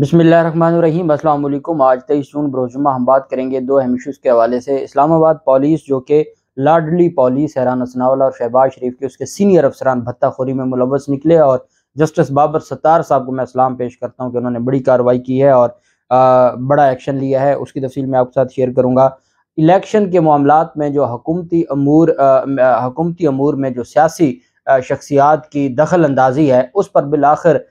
बिस्मिल्लाहिर्रहमानिर्रहीम। अस्सलाम वालेकुम। आज 23 जून बरोजुमा हम बात करेंगे दो अहम इश्यूज़ के हवाले से। इस्लामाबाद पुलिस जो कि लाडली पुलिस है राणा नसनावला और शहबाज शरीफ के, उसके सीनियर अफसरान भत्ताखोरी में मुलव्वस निकले और जस्टिस बाबर सत्तार साहब को मैं सलाम पेश करता हूँ कि उन्होंने बड़ी कार्रवाई की है और बड़ा एक्शन लिया है। उसकी तफसील मैं आपके साथ शेयर करूँगा। इलेक्शन के मामलात में जो हुकूमती अमूर में जो सियासी शख्सियात की दखल अंदाजी है, उस पर बिलआखिर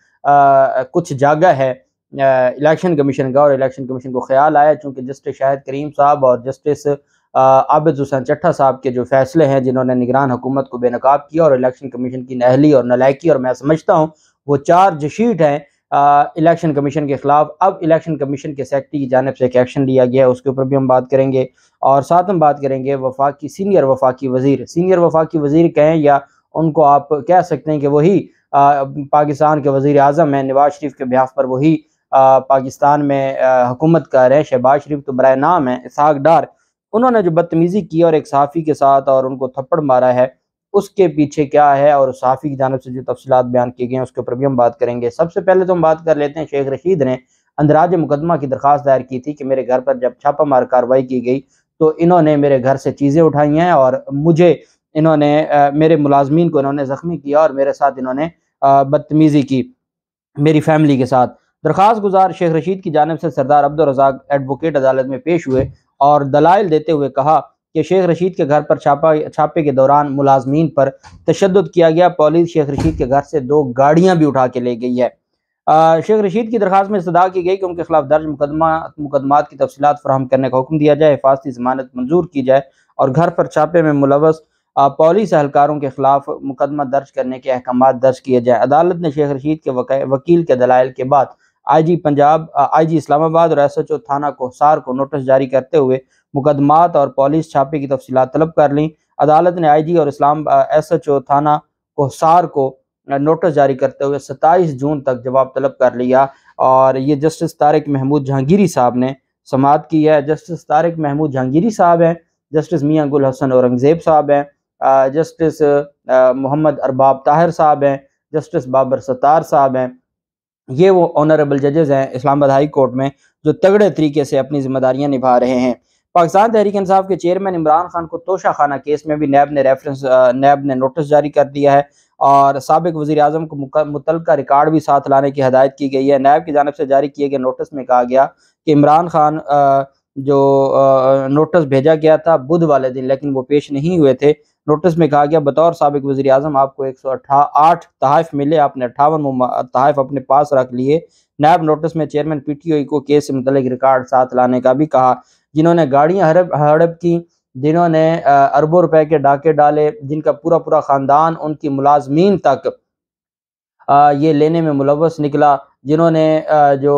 कुछ जगह है इलेक्शन कमीशन का, और इलेक्शन कमीशन को ख्याल आया चूँकि जस्टिस शाहिद करीम साहब और जस्टिस आबिद हुसैन चट्ठा साहब के जो फैसले हैं जिन्होंने निगरान हुकूमत को बेनकाब किया, और इलेक्शन कमीशन की नहली और नलायकी, और मैं समझता हूँ वो चार्ज शीट हैं इलेक्शन कमीशन के खिलाफ। अब इलेक्शन कमीशन के सेक्रेटरी की जानिब से एक एक्शन लिया गया है, उसके ऊपर भी हम बात करेंगे। और साथ हम बात करेंगे सीनियर वफाकी वज़ीर कहें या उनको आप कह सकते हैं कि वही पाकिस्तान के वज़ीर आज़म हैं, नवाज शरीफ के बिहाफ पर वही पाकिस्तान में हुकूमत कर रहे हैं। शहबाज शरीफ तो बराए नाम है। इशाक डार, उन्होंने जो बदतमीज़ी की और एक सहाफ़ी के साथ और उनको थप्पड़ मारा है, उसके पीछे क्या है और सहाफ़ी की जानिब से जो तफसीलात बयान किए गए हैं उसके ऊपर भी हम बात करेंगे। सबसे पहले तो हम बात कर लेते हैं, शेख रशीद ने अंदराज मुकदमा की दरख्वास्त दायर की थी कि मेरे घर पर जब छापामार कार्रवाई की गई तो इन्होंने मेरे घर से चीज़ें उठाई हैं और मुझे इन्होंने मेरे मुलाजमीन को इन्होंने ज़ख्मी किया और मेरे साथ इन्होंने बदतमीज़ी की मेरी फैमिली के साथ। दरख्वास्त गुजार शेख रशीद की जानिब से सरदार अब्दुल रज़्ज़ाक एडवोकेट अदालत में पेश हुए और दलाइल देते हुए कहा कि शेख रशीद के घर पर छापे के दौरान मुलाजमीन पर तशद्दुद किया गया। पुलिस शेख रशीद के घर से 2 गाड़ियाँ भी उठा के ले गई है। शेख रशीद की दरख्वास्त में सदा की गई कि उनके खिलाफ दर्ज मुकदमात की तफसीलात फराहम करने का हुक्म दिया जाए, हिफाजती जमानत मंजूर की जाए और घर पर छापे में मुलव्वस पुलिस अहलकारों के खिलाफ मुकदमा दर्ज करने के अहकाम दर्ज किए जाए। अदालत ने शेख रशीद के वकील के दलाइल के बाद आईजी पंजाब, आईजी इस्लामाबाद और SHO थाना कोहसार को नोटिस जारी करते हुए मुकदमात और पुलिस छापे की तफसीलात तलब कर लीं। अदालत ने आईजी और SHO थाना कोहसार को नोटिस जारी करते हुए 27 जून तक जवाब तलब कर लिया। और ये जस्टिस तारिक महमूद झांगीरी साहब ने समाअत की है। जस्टिस तारिक महमूद झांगीरी साहब हैं, जस्टिस मियाँ गुल हसन औरंगज़ेब साहब हैं, जस्टिस मोहम्मद अरबाब ताहिर साहब हैं, जस्टिस बाबर सत्तार साहब हैं। ये वो ऑनरेबल जजेस हैं इस्लामाबाद हाई कोर्ट में जो तगड़े तरीके से अपनी जिम्मेदारियां निभा रहे हैं। पाकिस्तान तहरीक इंसाफ के चेयरमैन इमरान खान को तोशाखाना केस में भी नैब ने नोटिस जारी कर दिया है और साबिक वज़ीर आज़म को मुतलका रिकॉर्ड भी साथ लाने की हदायत की गई है। नैब की जानिब से जारी किए गए नोटिस में कहा गया कि इमरान खान जो नोटिस भेजा गया था बुध वाले दिन, लेकिन वो पेश नहीं हुए थे। नोटिस में कहा गया बतौर साबिक वज़ीर आज़म आपको 108 तहफ़ मिले, आपने 58 तहफ़ अपने पास रख लिए। नैब नोटिस में चेयरमैन PTI को केस से मुतल्लिक रिकॉर्ड साथ लाने का भी कहा। जिन्होंने गाड़ियाँ हड़प की, जिन्होंने अरबों रुपए के डाके डाले, जिनका पूरा ख़ानदान उनकी मुलाजमीन तक ये लेने में मुलव्वस निकला, जिन्होंने जो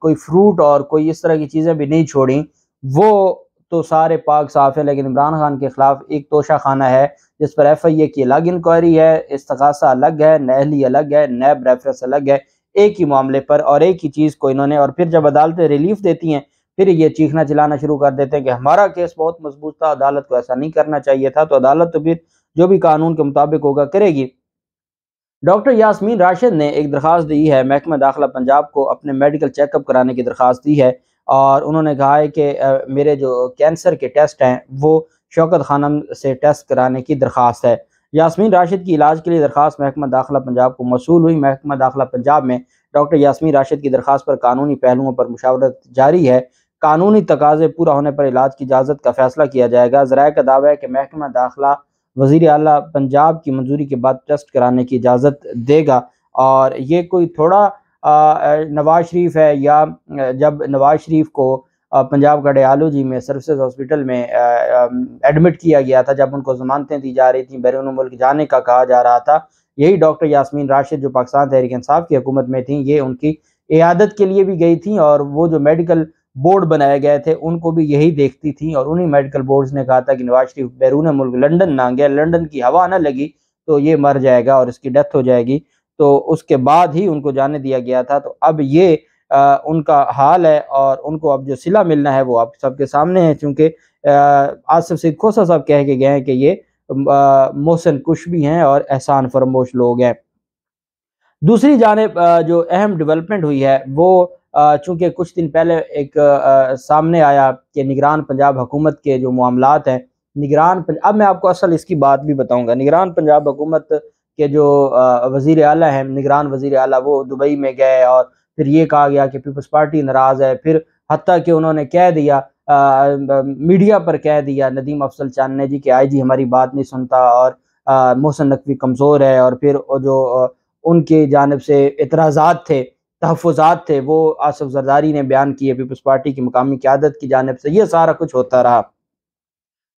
कोई फ्रूट और कोई इस तरह की चीज़ें भी नहीं छोड़ी, वो तो सारे पाक साफ हैं। लेकिन इमरान खान के खिलाफ एक तोशाखाना है जिस पर FIA की अलग इंक्वायरी है, इस्तगासा अलग है, नहली अलग है, नैब रेफरेंस अलग है, एक ही मामले पर और एक ही चीज़ को इन्होंने। और फिर जब अदालतें रिलीफ देती हैं फिर ये चीखना चिल्लाना शुरू कर देते हैं कि हमारा केस बहुत मजबूत था, अदालत को ऐसा नहीं करना चाहिए था। तो अदालत तो फिर जो भी कानून के मुताबिक होगा करेगी। डॉक्टर यास्मीन राशिद ने एक दरख्वास्त दी है, महकमा दाखिला पंजाब को अपने मेडिकल चेकअप कराने की दरख्वास्त दी है और उन्होंने कहा है कि मेरे जो कैंसर के टेस्ट हैं वो शौकत खानम से टेस्ट कराने की दरख्वास्त है। यास्मीन राशिद की इलाज के लिए दरख्वास्त महकमा दाखिला पंजाब को मौसूल हुई। महकमा दाखिला पंजाब में डॉक्टर यास्मीन राशिद की दरख्वास्त पर कानूनी पहलुओं पर मुशावरत जारी है। कानूनी तकाजे पूरा होने पर इलाज की इजाज़त का फैसला किया जाएगा। ज़राए का दावा है कि महकमा दाखिला वज़ीर आला पंजाब की मंजूरी के बाद टेस्ट कराने की इजाज़त देगा। और ये कोई थोड़ा नवाज शरीफ है, या जब नवाज शरीफ को पंजाब का डायलॉजी में सर्विसेज हॉस्पिटल में एडमिट किया गया था, जब उनको जमानतें दी जा रही थी, बैरून मुल्क जाने का कहा जा रहा था, यही डॉक्टर यास्मीन राशिद जो पाकिस्तान तहरीक इंसाफ की हुकूमत में थी, ये उनकी इयादत के लिए भी गई थी और वो जो मेडिकल बोर्ड बनाए गए थे उनको भी यही देखती थी। और उन्हीं मेडिकल बोर्ड्स ने कहा था कि नवाज शरीफ बैरून मुल्क लंदन ना गया, लंदन की हवा ना लगी तो ये मर जाएगा और इसकी डेथ हो जाएगी, तो उसके बाद ही उनको जाने दिया गया था। तो अब ये उनका हाल है और उनको अब जो सिला मिलना है वो आप सबके सामने है, चूँकि आसिफ साहब कह के गए हैं कि ये मोहसन कुश भी हैं और एहसान फरमोश लोग हैं। दूसरी जानिब जो अहम डेवलपमेंट हुई है वो चूँकि कुछ दिन पहले एक सामने आया कि निगरान पंजाब हुकूमत के जो मामलात हैं, निगरान पंजाब, अब मैं आपको असल इसकी बात भी बताऊंगा। निगरान पंजाब हुकूमत के जो वज़ीर आला हैं, निगरान वज़ीर आला, वो दुबई में गए और फिर ये कहा गया कि पीपल्स पार्टी नाराज़ है, फिर हत्ता कि उन्होंने कह दिया, मीडिया पर कह दिया नदीम अफसल चांद ने जी कि आईजी हमारी बात नहीं सुनता और मोहसन नकवी कमज़ोर है, और फिर जो उनके जानिब से एतराज़ात थे, तहफ़ुज़ात थे, वो आसिफ ज़रदारी ने बयान किए पीपल्स पार्टी की मकामी क़यादत की जानिब से। यह सारा कुछ होता रहा।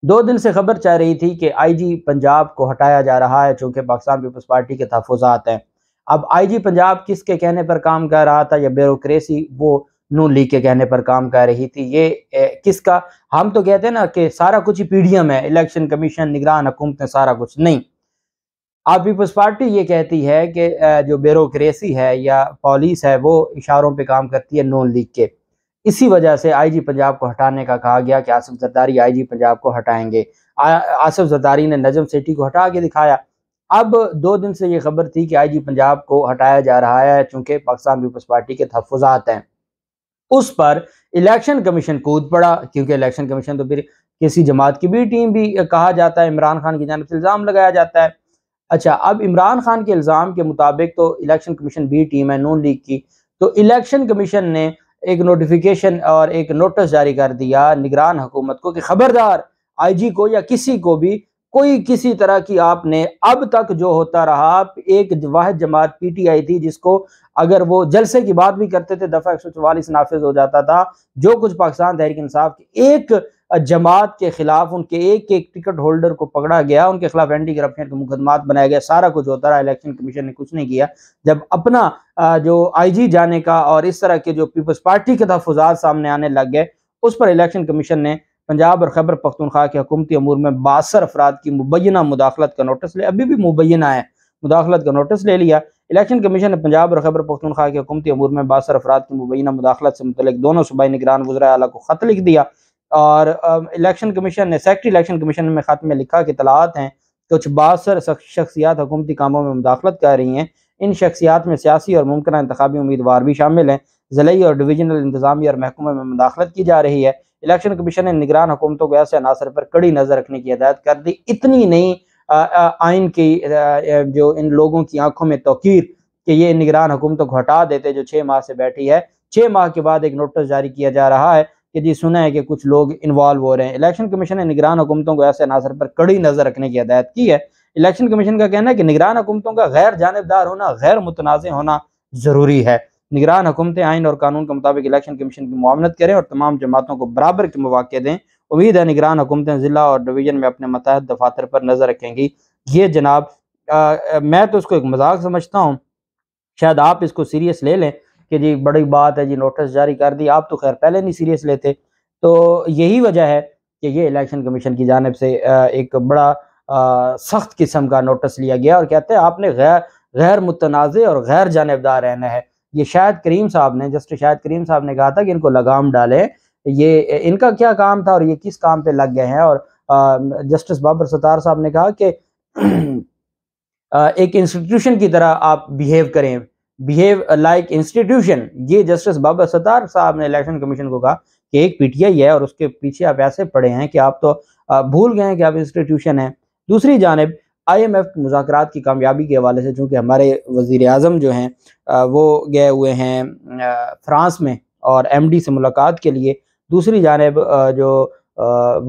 दो दिन से खबर चाह रही थी कि आईजी पंजाब को हटाया जा रहा है चूँकि पाकिस्तान पीपल्स पार्टी के तहफ़ुज़ात हैं। अब आईजी पंजाब किसके कहने पर काम कर रहा था, या ब्यूरोक्रेसी वो नून लीग के कहने पर काम कर रही थी? ये किसका, हम तो कहते हैं ना कि सारा कुछ ही पीडीएम है, इलेक्शन कमीशन, निगरान हुकूमत ने सारा कुछ नहीं। अब पीपल्स पार्टी ये कहती है कि जो ब्यूरोक्रेसी है या पुलिस है वो इशारों पे काम करती है नून लीग के। इसी वजह से आईजी पंजाब को हटाने का कहा गया कि आसिफ ज़रदारी आईजी पंजाब को हटाएंगे। आसिफ ज़रदारी ने नजम सेठी को हटा के दिखाया। अब दो दिन से ये खबर थी कि आईजी पंजाब को हटाया जा रहा है चूँकि पाकिस्तान पीपल्स पार्टी के तहफ़ुज़ात हैं। उस पर इलेक्शन कमीशन कूद पड़ा, क्योंकि इलेक्शन कमीशन तो फिर किसी जमात की भी टीम भी कहा जाता है, इमरान खान की जानिब से इल्ज़ाम लगाया जाता है। अच्छा, अब इमरान खान के इल्ज़ाम के मुताबिक तो इलेक्शन कमीशन भी टीम है नून लीग की, तो इलेक्शन कमीशन ने एक नोटिफिकेशन और एक नोटिस जारी कर दिया निगरान हुकूमत को कि खबरदार आईजी को या किसी को भी कोई किसी तरह की, आपने अब तक जो होता रहा, एक वाहिद जमात पीटीआई थी जिसको अगर वो जलसे की बात भी करते थे दफ़ा 144 नाफिज हो जाता था। जो कुछ पाकिस्तान तहरीक इंसाफ की एक जमात के खिलाफ उनके एक एक टिकट होल्डर को पकड़ा गया, उनके खिलाफ एंटी करप्शन के मुकदमात बनाया गया, सारा कुछ होता रहा। इलेक्शन कमीशन ने कुछ नहीं किया। जब अपना जो आईजी जाने का और इस तरह के जो पीपल्स पार्टी के तहफ़ुज़ात सामने आने लग गए, उस पर इलेक्शन कमीशन ने पंजाब और खैबर पख्तूनख्वा के हुकूमती अमूर में 62 अफराद की मुबैना मुदाखलत का नोटिस ले, अभी भी मुबैना है, मुदाखलत का नोटिस ले लिया। इलेक्शन कमीशन ने पंजाब और खैबर पख्तूनख्वा के हुकूमती अमूर में 62 अफराद की मुबैना मुदाखलत से मुतलिक दोनों सूबाई निगरान वज़रा आला को ख़त लिख दिया, और इलेक्शन कमीशन ने सेक्रेटरी इलेक्शन कमीशन में ख़त में लिखा कि इतलाआत हैं कुछ 62 शख्सियात हुकूमती कामों में मुदाखलत कर रही हैं। इन शख्सियात में सियासी और मुमकिन इंतखाबी उम्मीदवार भी शामिल हैं। ज़िलई और डिवीजनल इंतजामी और महकमे में मुदाखलत की जा रही है। इलेक्शन कमीशन ने निगरान हुकूमतों को ऐसे अनासर पर कड़ी नज़र रखने की हिदायत कर दी। इतनी नहीं आइन की जो इन लोगों की आंखों में तौकीर कि ये निगरान हुकूमतों को हटा देते जो 6 माह से बैठी है। 6 माह के बाद एक नोटिस जारी किया जा रहा है कि जी सुना है कि कुछ लोग इन्वॉल्व हो रहे हैं। इलेक्शन कमीशन ने निगरान हुकूमतों को ऐसे अनासर पर कड़ी नज़र रखने की हिदायत की है। इलेक्शन कमीशन का कहना है कि निगरान हुकूमतों का गैर जानिबदार होना, गैर मुतनाज़े होना ज़रूरी है। निगरान हुकूमतें आइन और कानून के मुताबिक इलेक्शन कमीशन की मुआवनत करें और तमाम जमातों को बराबर के मौके दें। उम्मीद है निगरान हुकूमतें ज़िला और डिवीजन में अपने मतहद दफातर पर नज़र रखेंगी। ये जनाब मैं तो इसको एक मजाक समझता हूँ, शायद आप इसको सीरियस ले लें कि जी बड़ी बात है जी नोटिस जारी कर दी। आप तो खैर पहले नहीं सीरियस लेते, तो यही वजह है कि ये इलेक्शन कमीशन की जानिब से एक बड़ा सख्त किस्म का नोटिस लिया गया और कहते हैं आपने गैर मुतनाज़े और गैर जानिबदार रहना है। ये शाहिद करीम साहब ने, जस्टिस शाहिद करीम साहब ने कहा था कि इनको लगाम डालें, ये इनका क्या काम था और ये किस काम पे लग गए हैं। और जस्टिस बाबर सत्तार साहब ने कहा कि एक इंस्टीट्यूशन की तरह आप बिहेव करें, बिहेव लाइक इंस्टीट्यूशन। ये जस्टिस बाबर सत्तार साहब ने इलेक्शन कमीशन को कहा कि एक पीटीआई है और उसके पीछे आप ऐसे पड़े हैं कि आप तो भूल गए हैं कि आप इंस्टीट्यूशन हैं। दूसरी जानिब IMF मुज़ाकरात की कामयाबी के हवाले से चूँकि हमारे वज़ीर आज़म जो हैं वो गए हुए हैं फ्रांस में और MD से मुलाकात के लिए। दूसरी जानिब जो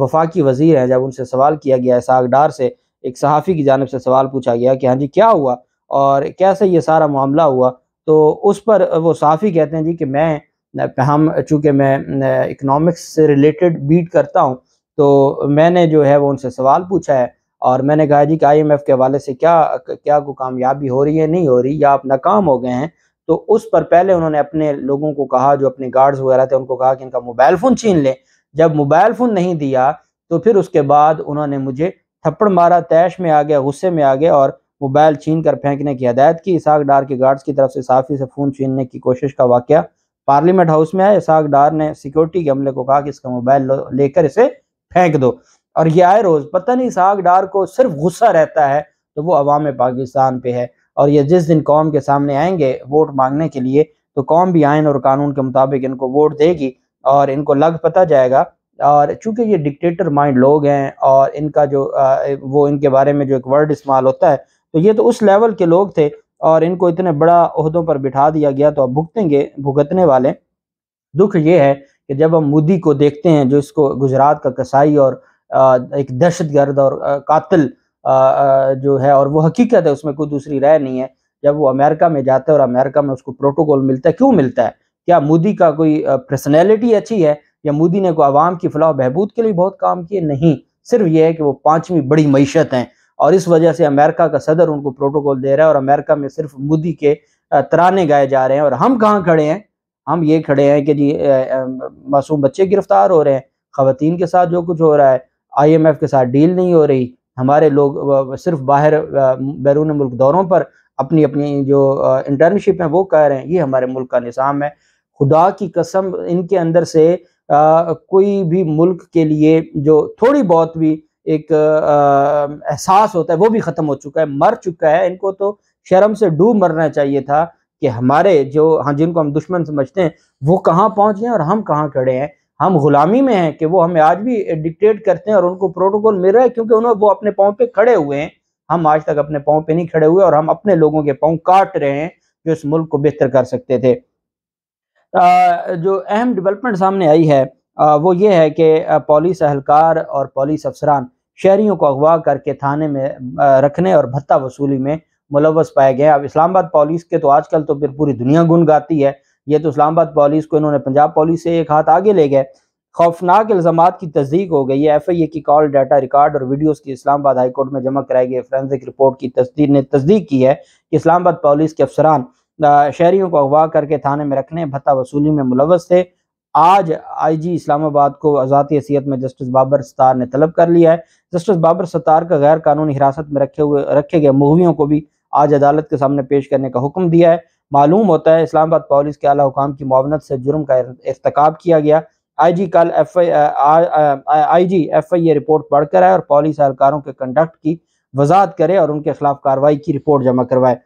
वफाकी वज़ीर हैं, जब उनसे सवाल किया गया इशाक डार से, एक सहाफ़ी की जानिब से सवाल पूछा गया कि हाँ जी क्या हुआ और कैसे ये सारा मामला हुआ, तो उस पर वो सहाफ़ी कहते हैं जी कि चूँकि मैं इकनॉमिक्स से रिलेटेड बीट करता हूँ तो मैंने जो है वो उनसे सवाल पूछा है और मैंने कहा जी कि IMF के हवाले से क्या को कामयाबी हो रही है, नहीं हो रही, या आप नाकाम हो गए हैं। तो उस पर पहले उन्होंने अपने लोगों को कहा, जो अपने गार्ड्स वगैरह थे उनको कहा कि इनका मोबाइल फ़ोन छीन लें। जब मोबाइल फ़ोन नहीं दिया तो फिर उसके बाद उन्होंने मुझे थप्पड़ मारा, तैश में आ गया, गुस्से में आ गया और मोबाइल छीन कर फेंकने की हिदायत की। इसाक डार के गार्ड्स की तरफ से साफ़ी से फ़ोन छीनने की कोशिश का वाक़या पार्लियामेंट हाउस में है। इसाक डार ने सिक्योरिटी के अमले को कहा कि इसका मोबाइल लेकर इसे फेंक दो, और ये आए रोज़। पता नहीं इसाक डार को सिर्फ गुस्सा रहता है तो वो अवाम पाकिस्तान पे है। और ये जिस दिन कौम के सामने आएंगे वोट मांगने के लिए तो कौम भी आइन और कानून के मुताबिक इनको वोट देगी और इनको लग पता जाएगा। और चूंकि ये डिक्टेटर माइंड लोग हैं और इनका जो वो इनके बारे में जो एक वर्ड इस्तेमाल होता है तो ये तो उस लेवल के लोग थे और इनको इतने बड़ा ओहदों पर बिठा दिया गया तो अब भुगतने वाले दुख ये है कि जब हम मोदी को देखते हैं जो इसको गुजरात का कसाई और एक दहशतगर्द और कातिल जो है और वो हकीकत है, उसमें कोई दूसरी राय नहीं है। जब वो अमेरिका में जाता है और अमेरिका में उसको प्रोटोकॉल मिलता है, क्यों मिलता है? क्या मोदी का कोई पर्सनैलिटी अच्छी है या मोदी ने को आवाम की फलाह बहबूद के लिए बहुत काम किए? नहीं, सिर्फ ये है कि वो पांचवी बड़ी मीशत हैं और इस वजह से अमेरिका का सदर उनको प्रोटोकॉल दे रहा है और अमेरिका में सिर्फ मोदी के तराने गाए जा रहे हैं। और हम कहाँ खड़े हैं? हम ये खड़े हैं कि जी मासूम बच्चे गिरफ्तार हो रहे हैं, खवातीन के साथ जो कुछ हो रहा है, IMF के साथ डील नहीं हो रही, हमारे लोग सिर्फ बाहर बैरून मुल्क दौरों पर अपनी अपनी जो इंटर्नशिप है वो कह रहे हैं। ये हमारे मुल्क का निज़ाम है। खुदा की कसम इनके अंदर से कोई भी मुल्क के लिए जो थोड़ी बहुत भी एक एहसास होता है वो भी ख़त्म हो चुका है, मर चुका है। इनको तो शर्म से डूब मरना चाहिए था कि हमारे जो जिनको हम दुश्मन समझते हैं वो कहाँ पहुँच गए और हम कहाँ खड़े हैं। हम गुलामी में हैं कि वो हमें आज भी डिक्टेट करते हैं और उनको प्रोटोकॉल मिल रहा है क्योंकि उन्होंने वो अपने पाँव पे खड़े हुए हैं। हम आज तक अपने पाँव पे नहीं खड़े हुए और हम अपने लोगों के पाँव काट रहे हैं जो इस मुल्क को बेहतर कर सकते थे। जो अहम डेवलपमेंट सामने आई है वो ये है कि पुलिस अहलकार और पुलिस अफसरान शहरियों को अगवा करके थाने में रखने और भत्ता वसूली में मुलव्वस पाए गए। अब इस्लामाबाद पुलिस के तो आजकल तो फिर पूरी दुनिया गुन गाती है। ये तो इस्लामाबाद पुलिस को इन्होंने पंजाब पुलिस से एक हाथ आगे ले गए। खौफनाक इल्जामात की तस्दीक हो गई है। FIA की कॉल डाटा रिकॉर्ड और वीडियोस की इस्लामाबाद हाई कोर्ट में जमा कराई गई फोरेंसिक रिपोर्ट की तस्दीक की है कि इस्लामाबाद पुलिस के अफसरान शहरियों को अगवा करके थाने में रखने, भत्ता वसूली में मुलव्वस थे। आज IG इस्लामाबाद को आज़ादी हैसियत में जस्टिस बाबर सत्तार ने तलब कर लिया है। जस्टिस बाबर सत्तार का गैर कानूनी हिरासत में रखे गए मुग़वियों को भी आज अदालत के सामने पेश करने का हुक्म दिया है। मालूम होता है इस्लामाबाद पुलिस के आला हुकाम की मुआवनत से जुर्म का इर्तिकाब किया गया। IG कल FIA रिपोर्ट पढ़कर आए और पुलिस अहलकारों के कंडक्ट की वजाहत करे और उनके खिलाफ कार्रवाई की रिपोर्ट जमा करवाए।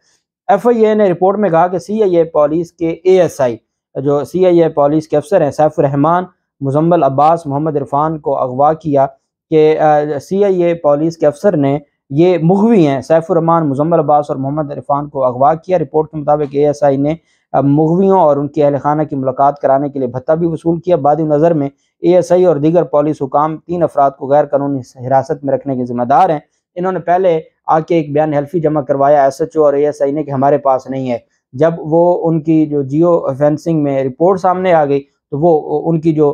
FIA ने रिपोर्ट में कहा कि CIA पुलिस के ASI जो CIA पुलिस के अफसर हैं सैफुररहमान, मुजम्मल अब्बास, मोहम्मद इरफान को अगवा किया कि CIA पुलिस के अफसर ने, ये मुग़वी हैं, सैफुररहमान, मुजम्मल अब्बास और मोहम्मद इरफान को अगवा किया। रिपोर्ट के मुताबिक ASI ने मुग़वियों और उनकी अहल खाना की मुलाकात कराने के लिए भत्ता भी वसूल किया। बाद नज़र में ASI और दीगर पुलिस हुकाम 3 अफराद को गैर कानूनी हिरासत में रखने के जिम्मेदार हैं। इन्होंने पहले आके एक बयान हल्फी जमा करवाया SHO और ASI ने कि हमारे पास नहीं है। जब वो उनकी जो जियो फेंसिंग में रिपोर्ट सामने आ गई तो वो उनकी जो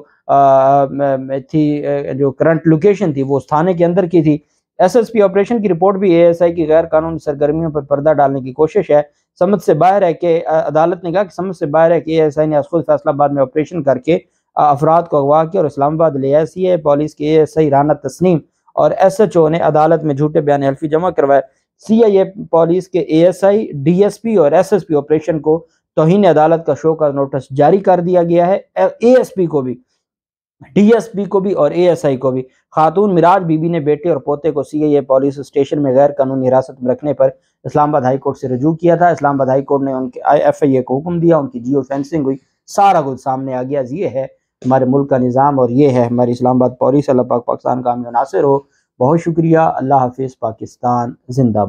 थी जो करंट लोकेशन थी वो उस थाने के अंदर की थी। SSP ऑपरेशन की रिपोर्ट भी ASI की गैर कानूनी सरगर्मियों पर पर्दा डालने की कोशिश है। समझ से बाहर है कि अदालत ने कहा कि समझ से बाहर है कि ASI ने खुद फैसलाबाद में ऑपरेशन करके अफराद को अगवा किया और इस्लामाबाद ले आए। CIA पुलिस के ASI राणा तस्नीम और SHO ने अदालत में झूठे बयान हल्फी जमा करवाए। CIA पुलिस के ASI, DSP और SSP ऑपरेशन को तौहीन अदालत का शो का नोटिस जारी कर दिया गया है। ASP को भी, DSP को भी और ASI को भी। खातून मिराज बीबी ने बेटे और पोते को CIA पुलिस स्टेशन में गैर कानूनी हिरासत में रखने पर इस्लामाबाद हाई कोर्ट से रजू किया था। इस्लामाबाद हाई कोर्ट ने उनके FIA को हुक्म दिया, उनकी जियो फेंसिंग हुई, सारा कुछ सामने आ गया। ये है हमारे मुल्क का निज़ाम और ये है हमारी इस्लामाबाद पुलिस। अल्लाह पाक पाकिस्तान का आमिर नासिर हो। बहुत शुक्रिया। अल्लाह हाफिज़। पाकिस्तान जिंदाबाद।